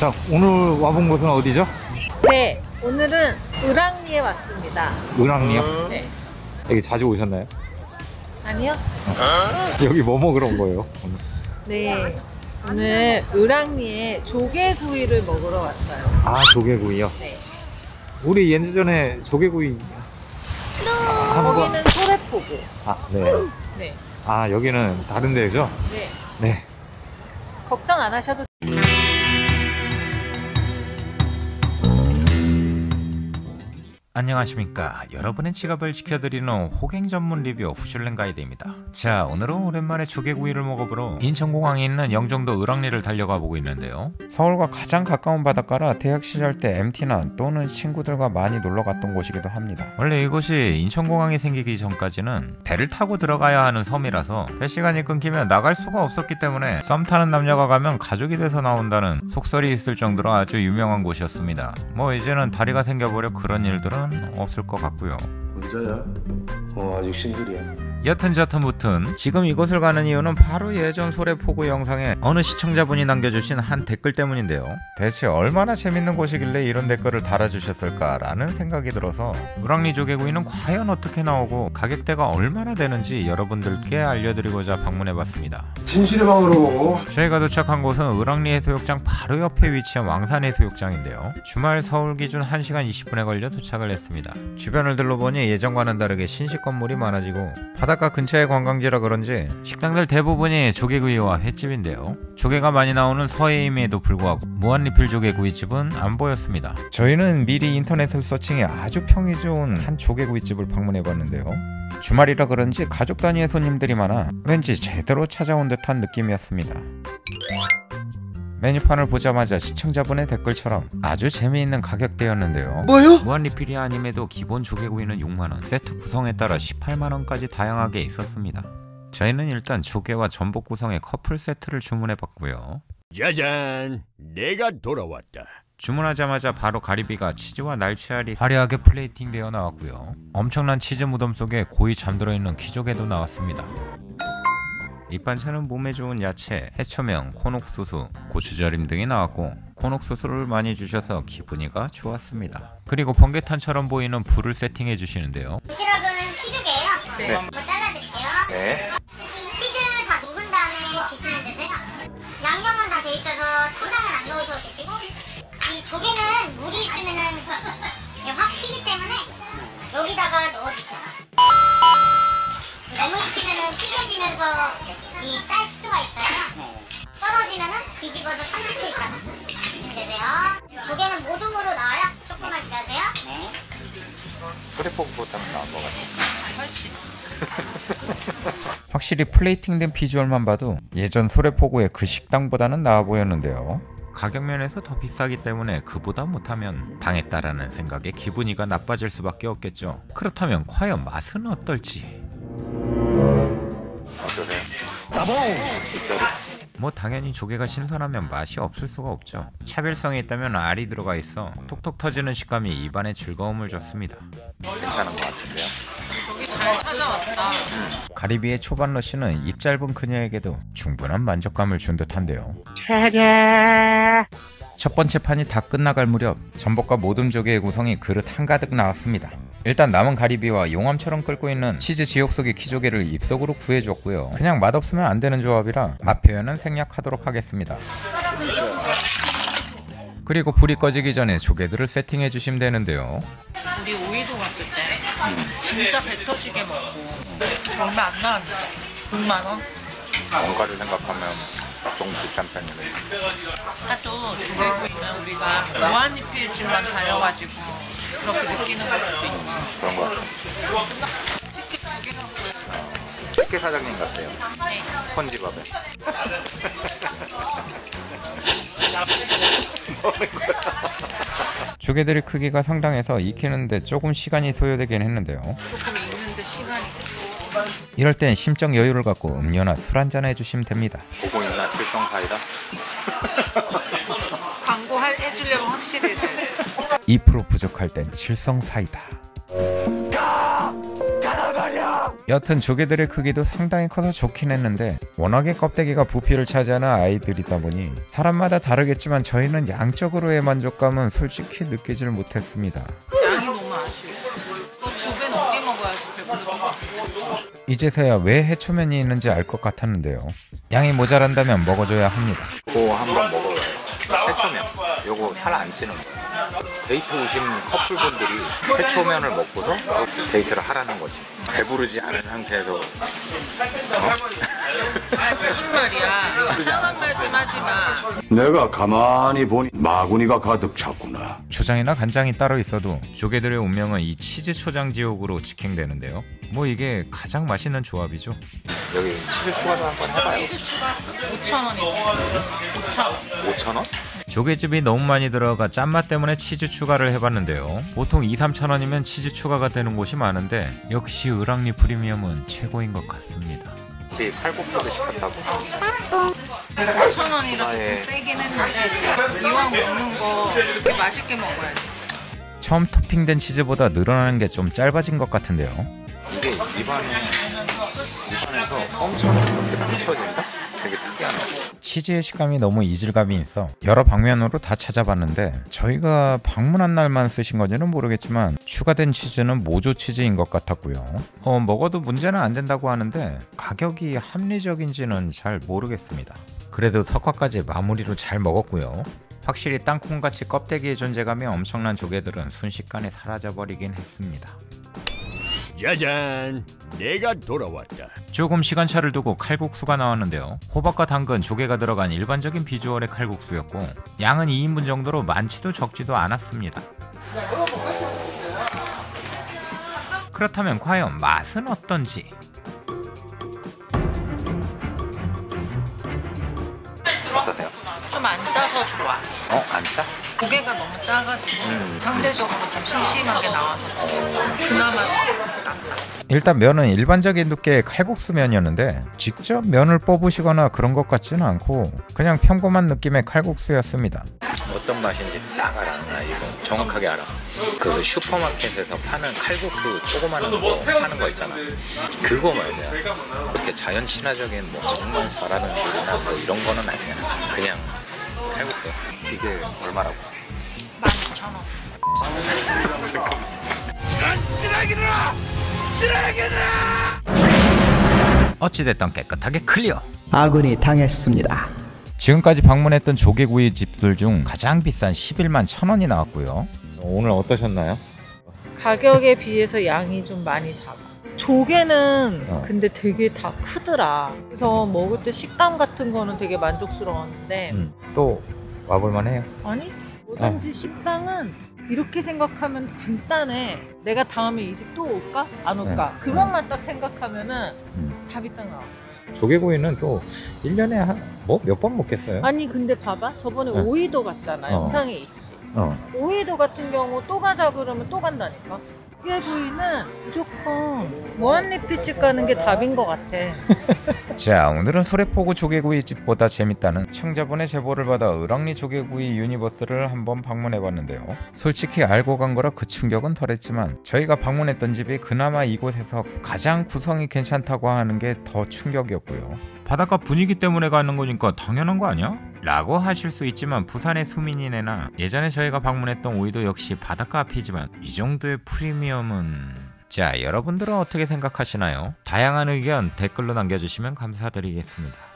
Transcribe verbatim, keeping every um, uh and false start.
자, 오늘 와본 곳은 어디죠? 네, 오늘은 을왕리에 왔습니다. 을왕리요? 음. 네. 여기 자주 오셨나요? 아니요. 어. 여기 뭐 먹으러 온 거예요? 오늘? 네, 오늘 을왕리에 조개구이를 먹으러 왔어요. 아, 조개구이요? 네. 우리 예전에 조개구이 여기는 소래포구. 아, 네. 네. 아, 여기는 다른 데죠? 네. 네. 걱정 안 하셔도. 안녕하십니까. 여러분의 지갑을 지켜드리는 호갱 전문 리뷰 후슐랭 가이드입니다. 자, 오늘은 오랜만에 조개구이를 먹어보러 인천공항에 있는 영종도 을왕리를 달려가 보고 있는데요. 서울과 가장 가까운 바닷가라 대학 시절 때 엠티나 또는 친구들과 많이 놀러 갔던 곳이기도 합니다. 원래 이곳이 인천공항이 생기기 전까지는 배를 타고 들어가야 하는 섬이라서 배 시간이 끊기면 나갈 수가 없었기 때문에 썸 타는 남녀가 가면 가족이 돼서 나온다는 속설이 있을 정도로 아주 유명한 곳이었습니다. 뭐 이제는 다리가 생겨버려 그런 일들은 없을 것 같고요. 혼자야? 어, 아직 싱글이야. 여튼 저튼 무튼 지금 이곳을 가는 이유는 바로 예전 소래포구 영상에 어느 시청자분이 남겨주신 한 댓글 때문인데요. 대체 얼마나 재밌는 곳이길래 이런 댓글을 달아주셨을까 라는 생각이 들어서 을왕리 조개구이는 과연 어떻게 나오고 가격대가 얼마나 되는지 여러분들께 알려드리고자 방문해봤습니다. 진실의 방으로 저희가 도착한 곳은 을왕리 해수욕장 바로 옆에 위치한 왕산 해수욕장인데요. 주말 서울 기준 한 시간 이십 분에 걸려 도착을 했습니다. 주변을 둘러보니 예전과는 다르게 신식 건물이 많아지고 바닷가 근처의 관광지라 그런지 식당들 대부분이 조개구이와 횟집인데요. 조개가 많이 나오는 서해임에도 불구하고 무한리필 조개구이집은 안 보였습니다. 저희는 미리 인터넷을 서칭해 아주 평이 좋은 한 조개구이집을 방문해봤는데요. 주말이라 그런지 가족 단위의 손님들이 많아 왠지 제대로 찾아온 듯한 느낌이었습니다. 메뉴판을 보자마자 시청자분의 댓글처럼 아주 재미있는 가격대였는데요. 뭐요? 무한리필이 아님에도 기본 조개구이는 육만 원, 세트 구성에 따라 십팔만 원까지 다양하게 있었습니다. 저희는 일단 조개와 전복 구성의 커플 세트를 주문해봤고요. 짜잔! 내가 돌아왔다. 주문하자마자 바로 가리비가 치즈와 날치알이 화려하게 플레이팅되어 나왔고요. 엄청난 치즈 무덤 속에 고이 잠들어있는 키조개도 나왔습니다. 밑반찬은 몸에 좋은 야채, 해초명, 콘옥수수, 고추절임 등이 나왔고 콘옥수수를 많이 주셔서 기분이가 좋았습니다. 그리고 번개탄처럼 보이는 불을 세팅해 주시는데요. 도시락은 키조개예요. 네. 한번 잘라주세요. 네. 치즈 다 녹은 다음에 드시면 되세요. 양념은 다 돼 있어서 소장은 안 넣으셔도 되시고 이 조개는 물이 있으면 확 튀기 때문에 여기다가 넣어주세요. 너무 시키면은 튀겨지면서 이 짤 치수가 있어요. 떨어지면은 뒤집어서 삼십 초 있다가 드시면 되세요. 조개는 모둠으로 나와요. 조금만 기다리세요. 네. 소래포구보다는 나은 것 같아요. 훨씬. 확실히 플레이팅된 비주얼만 봐도 예전 소래포구의 그 식당보다는 나아 보였는데요. 가격면에서 더 비싸기 때문에 그보다 못하면 당했다라는 생각에 기분이가 나빠질 수밖에 없겠죠. 그렇다면 과연 맛은 어떨지. 뭐 당연히 조개가 신선하면 맛이 없을 수가 없죠. 차별성이 있다면 알이 들어가 있어 톡톡 터지는 식감이 입안에 즐거움을 줬습니다. 괜찮은 것 같은데요? 여기 잘 찾아왔다. 가리비의 초반 러쉬는 입 짧은 그녀에게도 충분한 만족감을 준 듯한데요. 차례! 첫 번째 판이 다 끝나갈 무렵 전복과 모듬 조개의 구성이 그릇 한가득 나왔습니다. 일단 남은 가리비와 용암처럼 끓고 있는 치즈 지옥 속의 키조개를 입속으로 구해줬고요. 그냥 맛없으면 안 되는 조합이라 맛 표현은 생략하도록 하겠습니다. 그리고 불이 꺼지기 전에 조개들을 세팅해 주시면 되는데요. 우리 오이도 갔을 때 진짜 배 터지게 먹고 얼마 안 나왔는데 육만 원? 원가를 생각하면 좀 비싼 편이네. 하도 조개구이는 우리가 무한리필집만 다녀가지고 그렇게 느끼는 걸 수도 있고 그런 거 같아요. 식혜 사장님 같아요. 콘지밥에 조개들의 크기가 상당해서 익히는데 조금 시간이 소요되긴 했는데요. 조금 익는데 시간이 이럴 땐 심적 여유를 갖고 음료나 술 한잔 해주시면 됩니다. 보고 있나? 귀청사이다? 광고 해주려면 확실히 해줘야 돼. 이 퍼센트 부족할 땐 칠성사이다. 여튼 조개들의 크기도 상당히 커서 좋긴 했는데 워낙에 껍데기가 부피를 차지하는 아이들이다 보니 사람마다 다르겠지만 저희는 양적으로의 만족감은 솔직히 느끼질 못했습니다. 양이 너무 아쉬워. 또 두 배 넘게 먹어야지 배부르잖아. 이제서야 왜 해초면이 있는지 알 것 같았는데요. 양이 모자란다면 먹어줘야 합니다. 그거 한번 먹어봐요. 해초면. 요거 살 안 쓰는 거예요. 데이트 오신 커플분들이 해초면을 먹고서 데이트를 하라는 거지. 배부르지 않은 상태에서 어? 무슨 말이야. 이상한 말 좀 하지 마. 내가 가만히 보니 마구니가 가득 찼구나. 초장이나 간장이 따로 있어도 조개들의 운명은 이 치즈 초장 지옥으로 직행되는데요. 뭐 이게 가장 맛있는 조합이죠. 여기 치즈 추가도 한번 해봐요. 치즈 추가 오천 원이에요. 오천 원? 조개즙이 너무 많이 들어가 짠맛 때문에 치즈 추가를 해봤는데요. 보통 이삼천 원이면 치즈 추가가 되는 곳이 많은데 역시 을왕리 프리미엄은 최고인 것 같습니다. 우리 팔굽혀도 시켰다고? 오천 원이라서 좀 세긴 했는데 이왕 먹는 거 이렇게 맛있게 먹어야지. 처음 토핑된 치즈보다 늘어나는 게 좀 짧아진 것 같은데요. 이게 입안에 입안에서 엄청 이렇게 감춰진다? 되게 특이하네. 치즈의 식감이 너무 이질감이 있어 여러 방면으로 다 찾아봤는데 저희가 방문한 날만 쓰신 건지는 모르겠지만 추가된 치즈는 모조 치즈인 것 같았고요. 어, 먹어도 문제는 안 된다고 하는데 가격이 합리적인지는 잘 모르겠습니다. 그래도 석화까지 마무리로 잘 먹었고요. 확실히 땅콩같이 껍데기의 존재감이 엄청난 조개들은 순식간에 사라져버리긴 했습니다. 짜잔! 내가 돌아왔다. 조금 시간차를 두고 칼국수가 나왔는데요. 호박과 당근, 조개가 들어간 일반적인 비주얼의 칼국수였고 양은 이 인분 정도로 많지도 적지도 않았습니다. 그렇다면 과연 맛은 어떤지? 어떠세요? 좀 안 짜서 좋아. 어? 안 짜? 고개가 너무 짜가지고 음. 상대적으로 좀 심심하게 나와서 그나마 일단 면은 일반적인 두께의 칼국수 면이었는데 직접 면을 뽑으시거나 그런 것 같지는 않고 그냥 평범한 느낌의 칼국수였습니다. 어떤 맛인지 딱 알아. 나 이거 정확하게 알아. 그 슈퍼마켓에서 파는 칼국수 조그마한 거 파는 거 있잖아. 그거 말이야. 이렇게 자연 친화적인 뭐 정말 잘하는 요리나 뭐 이런 거는 아니야. 그냥 칼국수야. 이게 얼마라고? 만 오천 원. 잠깐만. 난 쓰레기들아! 쓰레기들아! 어찌됐든 깨끗하게 클리어. 아군이 당했습니다. 지금까지 방문했던 조개구이 집들 중 가장 비싼 십일만 천 원이 나왔고요. 오늘 어떠셨나요? 가격에 비해서 양이 좀 많이 작아. 조개는 어. 근데 되게 다 크더라. 그래서 먹을 때 식감 같은 거는 되게 만족스러웠는데 음. 또 와볼만 해요? 아니, 뭐든지 어. 식당은 이렇게 생각하면 간단해. 내가 다음에 이 집 또 올까? 안 올까? 네. 그것만 딱 생각하면은 음. 답이 딱 나와. 조개구이는 또 일 년에 한 뭐 몇 번 먹겠어요? 아니 근데 봐봐, 저번에 네. 오이도 갔잖아요. 어. 영상에 있지. 어. 오이도 같은 경우 또 가자 그러면 또 간다니까. 조개구이는 무조건 무한리필집 가는 게 답인 것 같아. 자, 오늘은 소래포구 조개구이집보다 재밌다는 청자분의 제보를 받아 을왕리 조개구이 유니버스를 한번 방문해봤는데요. 솔직히 알고 간 거라 그 충격은 덜했지만 저희가 방문했던 집이 그나마 이곳에서 가장 구성이 괜찮다고 하는 게 더 충격이었고요. 바닷가 분위기 때문에 가는 거니까 당연한 거 아니야? 라고 하실 수 있지만 부산의 수민이네나 예전에 저희가 방문했던 오이도 역시 바닷가 앞이지만 이 정도의 프리미엄은... 자, 여러분들은 어떻게 생각하시나요? 다양한 의견 댓글로 남겨주시면 감사드리겠습니다.